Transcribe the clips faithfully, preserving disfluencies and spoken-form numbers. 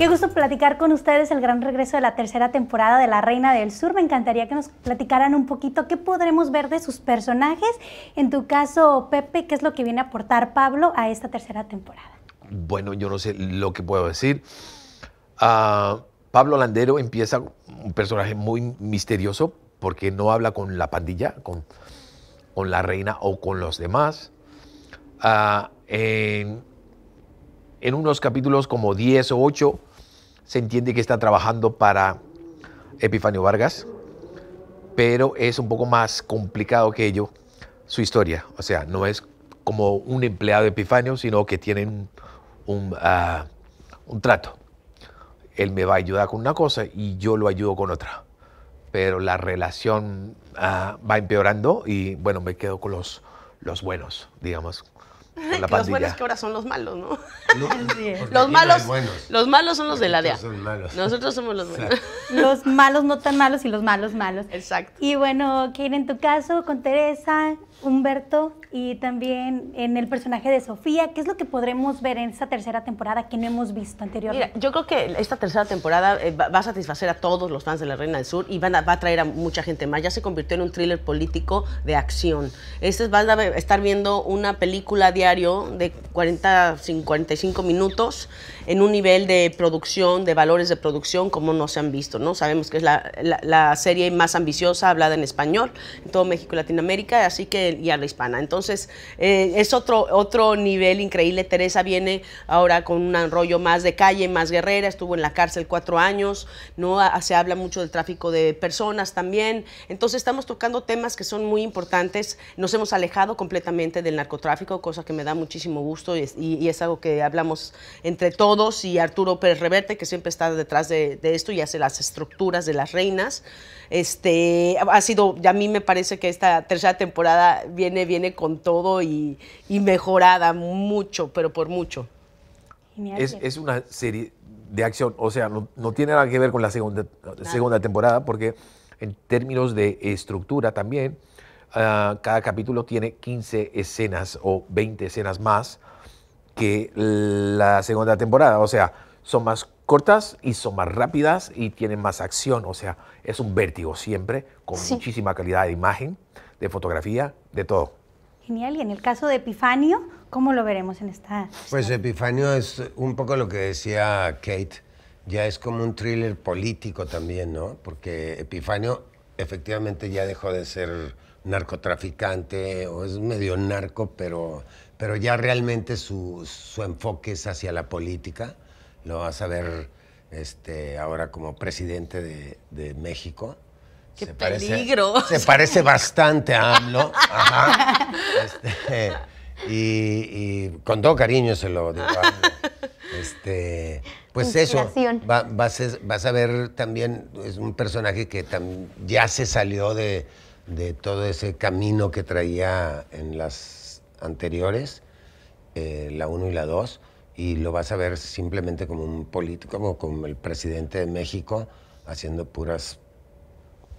Qué gusto platicar con ustedes el gran regreso de la tercera temporada de La Reina del Sur. Me encantaría que nos platicaran un poquito qué podremos ver de sus personajes. En tu caso, Pepe, ¿qué es lo que viene a aportar Pablo a esta tercera temporada? Bueno, yo no sé lo que puedo decir. Uh, Pablo Landero empieza un personaje muy misterioso porque no habla con la pandilla, con, con la reina o con los demás. Uh, en, en unos capítulos como diez o ocho... se entiende que está trabajando para Epifanio Vargas, pero es un poco más complicado que ello su historia. O sea, no es como un empleado de Epifanio, sino que tienen un, uh, un trato. Él me va a ayudar con una cosa y yo lo ayudo con otra. Pero la relación uh, va empeorando y, bueno, me quedo con los, los buenos, digamos. La los buenos que ahora son los malos, ¿no? no los, malos, los malos son los de la D E A. Nosotros somos los buenos. Los malos no tan malos y los malos malos. Exacto. Y bueno, Kate, en tu caso, con Teresa, Humberto y también en el personaje de Sofía, ¿qué es lo que podremos ver en esta tercera temporada que no hemos visto anteriormente? Mira, yo creo que esta tercera temporada va a satisfacer a todos los fans de La Reina del Sur y van a, va a traer a mucha gente más. Ya se convirtió en un thriller político de acción. Este van a estar viendo una película diario de cuarenta a cuarenta y cinco minutos en un nivel de producción, de valores de producción como no se han visto, ¿no? Sabemos que es la, la, la serie más ambiciosa hablada en español en todo México y Latinoamérica, así que y a la hispana. Entonces, eh, es otro, otro nivel increíble. Teresa viene ahora con un rollo más de calle, más guerrera. Estuvo en la cárcel cuatro años, ¿no? A, se habla mucho del tráfico de personas también. Entonces, estamos tocando temas que son muy importantes. Nos hemos alejado completamente del narcotráfico, cosa que me da muchísimo gusto y, y, y es algo que hablamos entre todos. Y Arturo Pérez Reverte, que siempre está detrás de, de esto y hace las estructuras de las reinas. Este, ha sido, a mí me parece que esta tercera temporada Viene, viene con todo y, y mejorada mucho, pero por mucho. Es, es una serie de acción, o sea, no, no tiene nada que ver con la segunda, segunda temporada, porque en términos de estructura también, uh, cada capítulo tiene quince escenas o veinte escenas más que la segunda temporada. O sea, son más cortas y son más rápidas y tienen más acción. O sea, es un vértigo siempre, con sí. muchísima calidad de imagen, de fotografía, de todo. Genial. Y en el caso de Epifanio, ¿cómo lo veremos en esta...? Pues Epifanio es un poco lo que decía Kate, ya es como un thriller político también, ¿no? Porque Epifanio efectivamente ya dejó de ser narcotraficante, o es medio narco, pero, pero ya realmente su, su enfoque es hacia la política. Lo vas a ver este, ahora como presidente de, de México. ¡Qué se peligro! Parece, se parece bastante a AMLO. Ajá. Este, y, y con todo cariño se lo digo a AMLO. Este, pues eso, va, vas, vas a ver también, es un personaje que tam, ya se salió de, de todo ese camino que traía en las anteriores, eh, la uno y la dos, y lo vas a ver simplemente como un político, como, como el presidente de México, haciendo puras...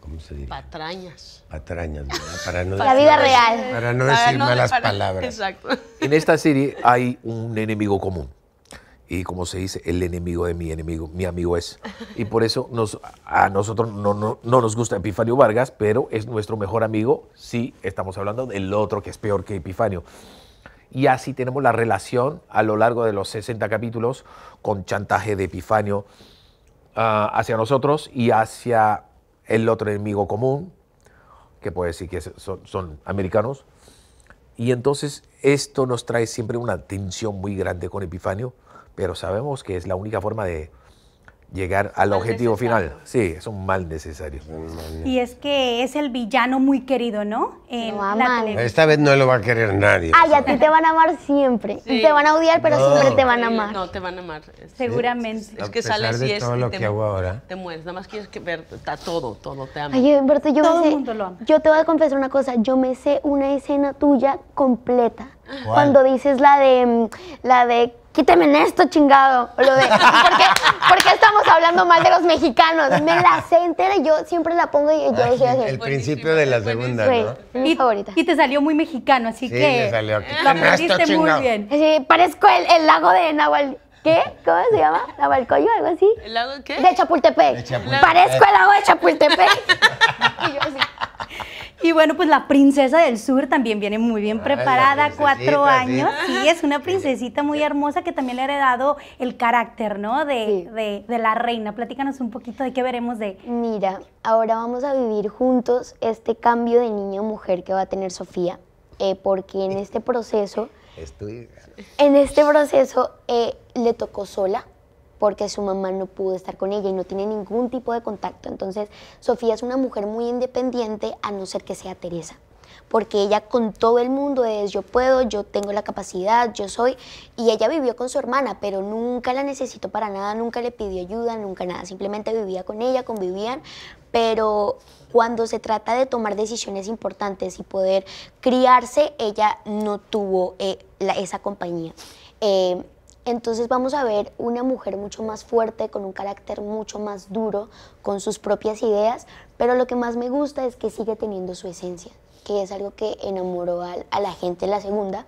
¿Cómo se diría? Patrañas. Patrañas, ¿verdad? Para no la decir, vida real. Para no para decir no malas para... palabras. Exacto. En esta serie hay un enemigo común. Y como se dice, el enemigo de mi enemigo, mi amigo es. Y por eso nos, a nosotros no, no, no nos gusta Epifanio Vargas, pero es nuestro mejor amigo si estamos hablando del otro que es peor que Epifanio. Y así tenemos la relación a lo largo de los sesenta capítulos con chantaje de Epifanio uh, hacia nosotros y hacia... el otro enemigo común, que puede decir que son, son americanos. Y entonces esto nos trae siempre una tensión muy grande con Epifanio, pero sabemos que es la única forma de llegar al objetivo final. Sí, es un mal necesario. Y es que es el villano muy querido, ¿no? En no la Esta vez no lo va a querer nadie. Ay, a ti te van a amar siempre. Sí. Te van a odiar, pero no. siempre te van a amar. No, te van a amar. Seguramente. Sí. Es que sales y es todo lo que hago ahora. Te mueres. Nada más quieres que ver todo, todo te ama. Ay, Humberto, yo todo me sé, el mundo lo ama. Yo te voy a confesar una cosa. Yo me sé una escena tuya completa. ¿Cuál? Cuando dices la de la de quítame en esto, chingado. Lo de, ¿por qué, ¿Por qué estamos hablando mal de los mexicanos? Me la sé entera y yo siempre la pongo y yo decía así. El principio de la segunda, ¿no? Sí, mi favorita. Y te salió muy mexicano, así sí, que... Sí, salió. Lo aprendiste muy bien. Sí, parezco el, el lago de Nahual. ¿Qué? ¿Cómo se llama? ¿Nahualcoyo o algo así? ¿El lago qué? De Chapultepec. De Chapultepec. Parezco el lago de Chapultepec. Y yo así. Y bueno, pues la princesa del sur también viene muy bien preparada, cuatro años. Sí, sí, es una princesita muy hermosa que también le ha heredado el carácter, ¿no? De, sí. de, de la reina. Platícanos un poquito de qué veremos de... Mira, ahora vamos a vivir juntos este cambio de niña a mujer que va a tener Sofía, eh, porque en este proceso... Estoy... En este proceso eh, le tocó sola, porque su mamá no pudo estar con ella y no tiene ningún tipo de contacto. Entonces, Sofía es una mujer muy independiente, a no ser que sea Teresa, porque ella con todo el mundo es yo puedo, yo tengo la capacidad, yo soy, y ella vivió con su hermana, pero nunca la necesitó para nada, nunca le pidió ayuda, nunca nada, simplemente vivía con ella, convivían, pero cuando se trata de tomar decisiones importantes y poder criarse, ella no tuvo eh, la, esa compañía. Eh, Entonces vamos a ver una mujer mucho más fuerte, con un carácter mucho más duro, con sus propias ideas, pero lo que más me gusta es que sigue teniendo su esencia, que es algo que enamoró a, a la gente la segunda,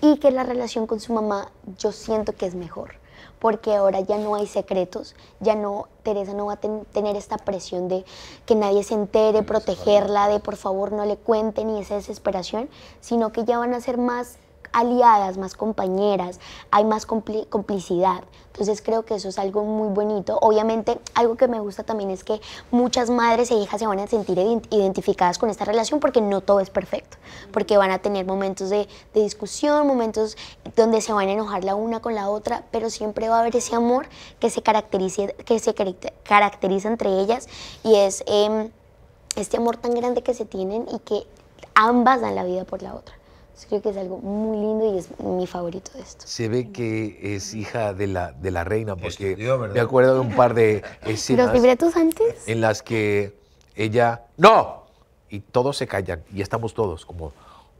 y que la relación con su mamá yo siento que es mejor, porque ahora ya no hay secretos, ya no, Teresa no va a ten, tener esta presión de que nadie se entere, protegerla, de por favor no le cuenten y esa desesperación, sino que ya van a ser más aliadas, más compañeras, hay más compli complicidad. Entonces creo que eso es algo muy bonito. Obviamente, algo que me gusta también es que muchas madres e hijas se van a sentir identificadas con esta relación, porque no todo es perfecto, porque van a tener momentos de, de discusión, momentos donde se van a enojar la una con la otra, pero siempre va a haber ese amor que se caracteriza, que se caracteriza entre ellas, y es eh, este amor tan grande que se tienen y que ambas dan la vida por la otra. Creo que es algo muy lindo y es mi favorito de esto. Se ve que es hija de la, de la reina, porque estudió, me acuerdo de un par de escenas. ¿Los libretos antes? En las que ella... ¡No! Y todos se callan y estamos todos como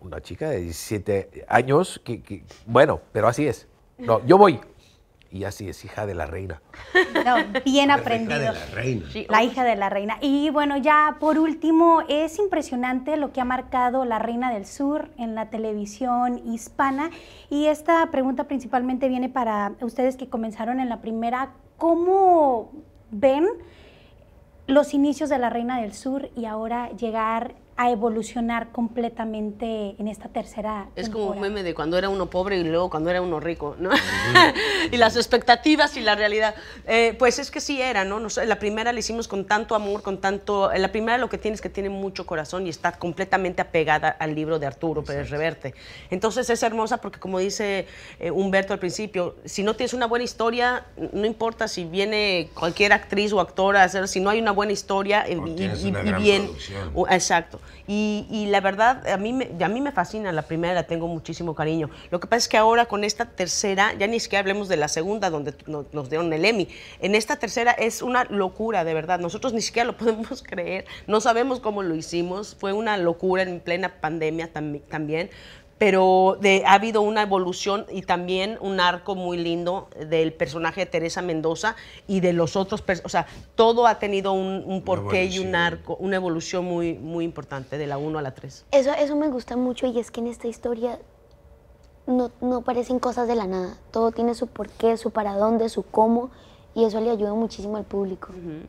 una chica de diecisiete años que... que bueno, pero así es. No, yo voy. Y así es, hija de la reina. No, bien la aprendido. Hija de la reina. La hija de la reina. Y bueno, ya por último, es impresionante lo que ha marcado la Reina del Sur en la televisión hispana. Y esta pregunta principalmente viene para ustedes que comenzaron en la primera. ¿Cómo ven los inicios de la Reina del Sur y ahora llegar a evolucionar completamente en esta tercera temporada? Es como un meme de cuando era uno pobre y luego cuando era uno rico, ¿no? Y las expectativas y la realidad. Eh, pues es que sí era, ¿no? Nos, la primera la hicimos con tanto amor, con tanto... La primera lo que tiene es que tiene mucho corazón y está completamente apegada al libro de Arturo Pérez Reverte. Entonces es hermosa porque, como dice eh, Humberto al principio, si no tienes una buena historia, no importa si viene cualquier actriz o actora, si no hay una buena historia eh, y, y, una y bien... O, exacto. Y, y la verdad, a mí, me, a mí me fascina la primera, la tengo muchísimo cariño. Lo que pasa es que ahora con esta tercera, ya ni siquiera hablemos de la segunda donde nos, nos dieron el Emmy, en esta tercera es una locura, de verdad, nosotros ni siquiera lo podemos creer, no sabemos cómo lo hicimos, fue una locura en plena pandemia tam, también, pero de, ha habido una evolución y también un arco muy lindo del personaje de Teresa Mendoza y de los otros, o sea, todo ha tenido un, un porqué y un arco, una evolución muy, muy importante de la uno a la tres. Eso, eso me gusta mucho, y es que en esta historia no, no parecen cosas de la nada, todo tiene su porqué, su para dónde, su cómo, y eso le ayuda muchísimo al público. Uh-huh.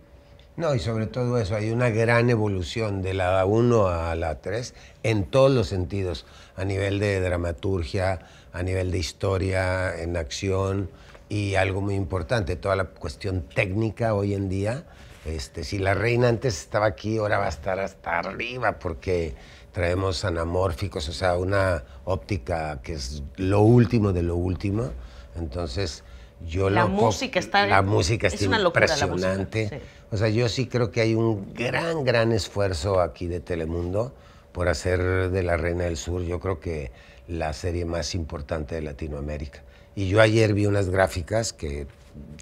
No, y sobre todo eso, hay una gran evolución de la uno a la tres en todos los sentidos, a nivel de dramaturgia, a nivel de historia, en acción, y algo muy importante, toda la cuestión técnica hoy en día. Este, si la reina antes estaba aquí, ahora va a estar hasta arriba, porque traemos anamórficos, o sea, una óptica que es lo último de lo último. Entonces... Yo la, música está, la música está es una locura, impresionante. La música, sí. O sea, yo sí creo que hay un gran, gran esfuerzo aquí de Telemundo por hacer de La Reina del Sur, yo creo que la serie más importante de Latinoamérica. Y yo ayer vi unas gráficas que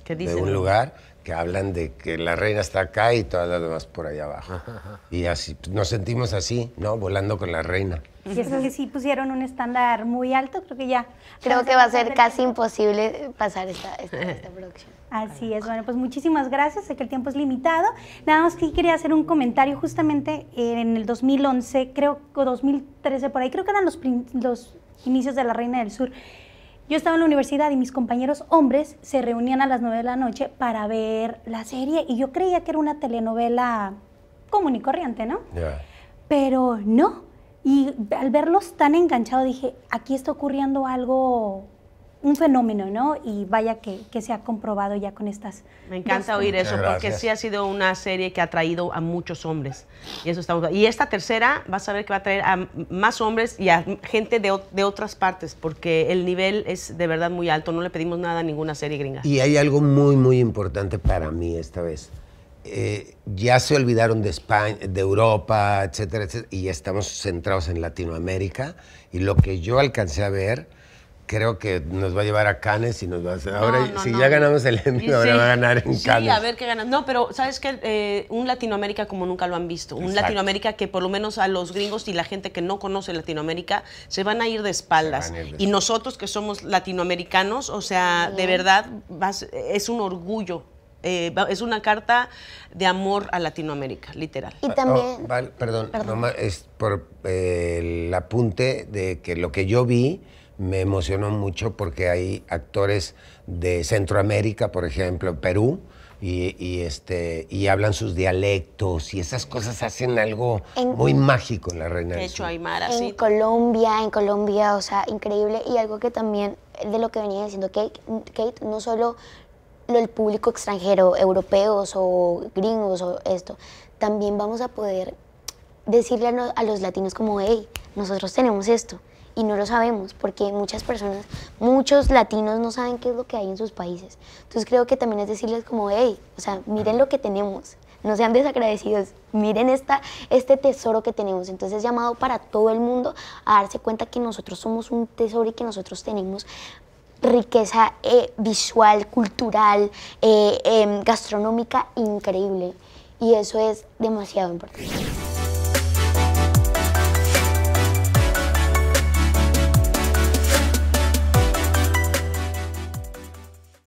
¿Qué dicen? De un lugar que hablan de que la reina está acá y todas las demás por allá abajo. Ajá, ajá. Y así nos sentimos así, ¿no? Volando con la reina. Y eso que sí pusieron un estándar muy alto, creo que ya. Creo que va a ser casi imposible pasar esta, esta, esta producción. Así es, bueno, pues muchísimas gracias, sé que el tiempo es limitado. Nada más que quería hacer un comentario, justamente en el dos mil once, creo, o dos mil trece, por ahí, creo que eran los, los inicios de La Reina del Sur. Yo estaba en la universidad y mis compañeros hombres se reunían a las nueve de la noche para ver la serie y yo creía que era una telenovela común y corriente, ¿no? Yeah. Pero no. Y al verlos tan enganchados dije, aquí está ocurriendo algo, un fenómeno, ¿no? Y vaya que, que se ha comprobado ya con estas... Me encanta oír eso, porque sí ha sido una serie que ha traído a muchos hombres. Y eso estamos... Y esta tercera, vas a ver que va a traer a más hombres y a gente de, de otras partes, porque el nivel es de verdad muy alto. No le pedimos nada a ninguna serie gringa. Y hay algo muy, muy importante para mí esta vez. Eh, ya se olvidaron de España, de Europa, etcétera, etcétera, y ya estamos centrados en Latinoamérica. Y lo que yo alcancé a ver... Creo que nos va a llevar a Cannes y nos va a hacer... Ahora, no, no, si no. ya ganamos el Emmy, sí, ahora va a ganar en sí, Cannes. Sí, a ver qué ganan. No, pero ¿sabes qué? Eh, un Latinoamérica como nunca lo han visto. Exacto. Un Latinoamérica que por lo menos a los gringos y la gente que no conoce Latinoamérica se van a ir de espaldas. Ir de espaldas. Y nosotros que somos latinoamericanos, o sea, uh-huh. de verdad vas, es un orgullo. Eh, es una carta de amor a Latinoamérica, literal. Y también... Oh, vale, perdón, perdón. Nomás es por eh, el apunte de que lo que yo vi... Me emocionó mucho porque hay actores de Centroamérica, por ejemplo, Perú, y, y, este, y hablan sus dialectos y esas cosas hacen algo en, muy mágico en La Reina del Sur. Aymara, en sí. Colombia, en Colombia, o sea, increíble. Y algo que también, de lo que venía diciendo Kate, Kate no solo el público extranjero, europeos o gringos o esto, también vamos a poder decirle a, no, a los latinos como, hey, nosotros tenemos esto. Y no lo sabemos, porque muchas personas, muchos latinos no saben qué es lo que hay en sus países. Entonces creo que también es decirles como, hey, o sea, miren lo que tenemos, no sean desagradecidos, miren esta, este tesoro que tenemos. Entonces es llamado para todo el mundo a darse cuenta que nosotros somos un tesoro y que nosotros tenemos riqueza eh, visual, cultural, eh, eh, gastronómica increíble. Y eso es demasiado importante.